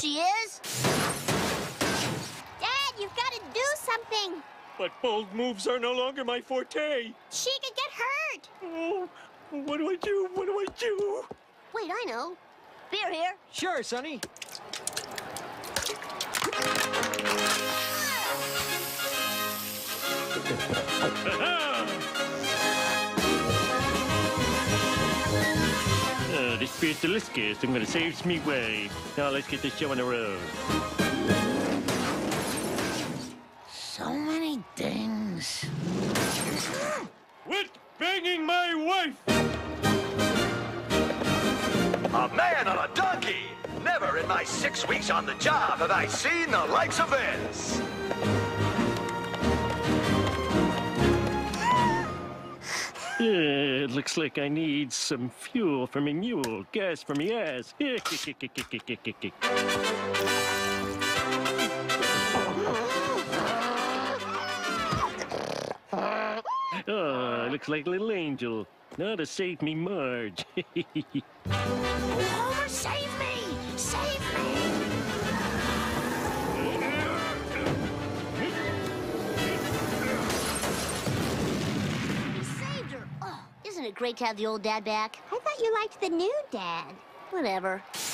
she is. Dad, you've got to do something. But bold moves are no longer my forte. She could get hurt. Oh, what do I do? What do I do? Wait, I know. Beer here. Sure, Sonny. This beer's delicious. I'm gonna save me way. Now let's get this show on the road. So many dings. Quit banging my wife! A man on a donkey! Never in my 6 weeks on the job have I seen the likes of this! It looks like I need some fuel for me mule, gas for me ass. Oh, looks like Little Angel. Now to save me, Marge. Homer, save me! Save me! We saved her. Oh, isn't it great to have the old dad back? I thought you liked the new dad. Whatever.